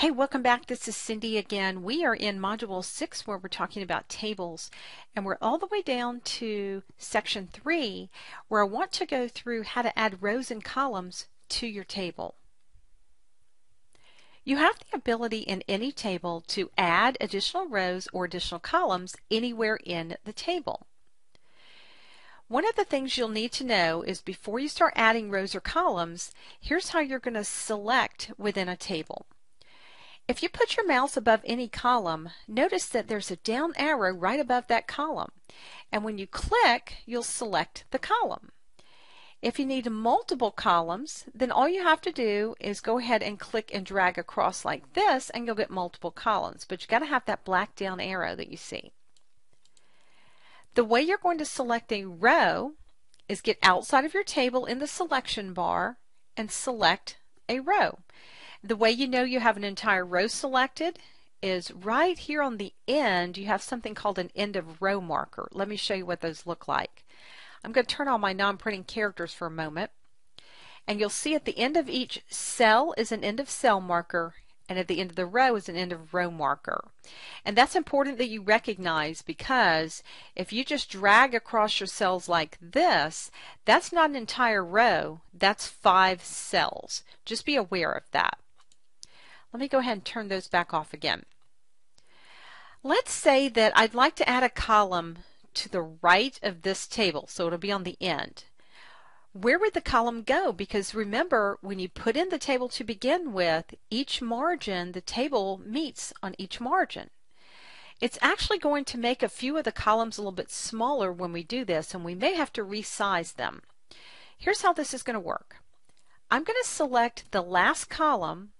Hey, welcome back. This is Cindy again. We are in Module 6 where we're talking about tables, and we're all the way down to Section 3 where I want to go through how to add rows and columns to your table. You have the ability in any table to add additional rows or additional columns anywhere in the table. One of the things you'll need to know is before you start adding rows or columns, here's how you're going to select within a table. If you put your mouse above any column, notice that there's a down arrow right above that column, and when you click, you'll select the column. If you need multiple columns, then all you have to do is go ahead and click and drag across like this, and you'll get multiple columns, but you've got to have that black down arrow that you see. The way you're going to select a row is get outside of your table in the selection bar and select a row. The way you know you have an entire row selected is right here on the end. You have something called an end of row marker. Let me show you what those look like. I'm going to turn on my non-printing characters for a moment, and you'll see at the end of each cell is an end of cell marker, and at the end of the row is an end of row marker. And that's important that you recognize, because if you just drag across your cells like this, that's not an entire row, that's 5 cells. Just be aware of that. Let me go ahead and turn those back off again. Let's say that I'd like to add a column to the right of this table, so it'll be on the end. Where would the column go? Because remember, when you put in the table to begin with, each margin, the table meets on each margin. It's actually going to make a few of the columns a little bit smaller when we do this, and we may have to resize them. Here's how this is going to work. I'm going to select the last column,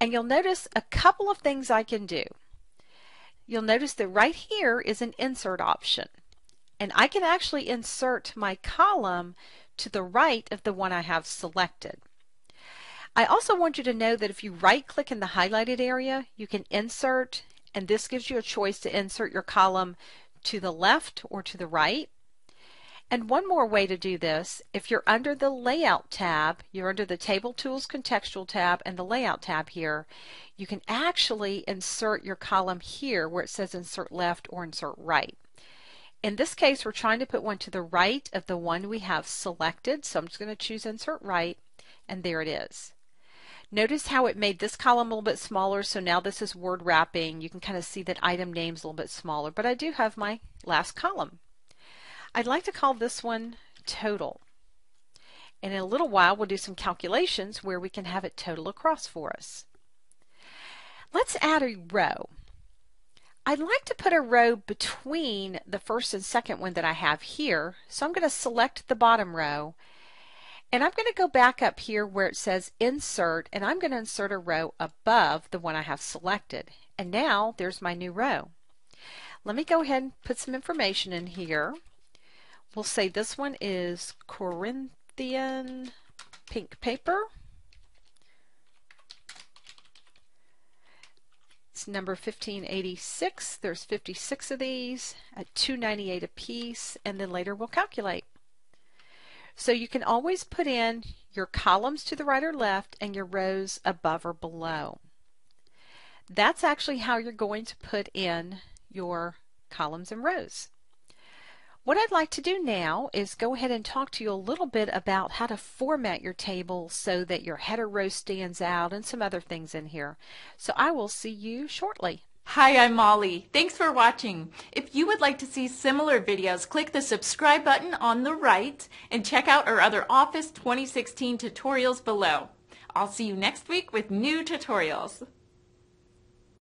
and you'll notice a couple of things I can do. You'll notice that right here is an insert option, and I can actually insert my column to the right of the one I have selected. I also want you to know that if you right click in the highlighted area, you can insert, and this gives you a choice to insert your column to the left or to the right. And one more way to do this, if you're under the Layout tab, you're under the Table Tools Contextual tab and the Layout tab here, you can actually insert your column here where it says Insert Left or Insert Right. In this case, we're trying to put one to the right of the one we have selected, so I'm just going to choose Insert Right, and there it is. Notice how it made this column a little bit smaller, so now this is word wrapping. You can kind of see that item name's a little bit smaller, but I do have my last column. I'd like to call this one total, and in a little while we'll do some calculations where we can have it total across for us. Let's add a row. I'd like to put a row between the first and second one that I have here, so I'm going to select the bottom row, and I'm going to go back up here where it says insert, and I'm going to insert a row above the one I have selected, and now there's my new row. Let me go ahead and put some information in here. We'll say this one is Corinthian pink paper. It's number 1586. There's 56 of these at $2.98 a piece, and then later we'll calculate. So you can always put in your columns to the right or left and your rows above or below. That's actually how you're going to put in your columns and rows. What I'd like to do now is go ahead and talk to you a little bit about how to format your table so that your header row stands out and some other things in here. So I will see you shortly. Hi, I'm Molly. Thanks for watching. If you would like to see similar videos, click the subscribe button on the right and check out our other Office 2016 tutorials below. I'll see you next week with new tutorials.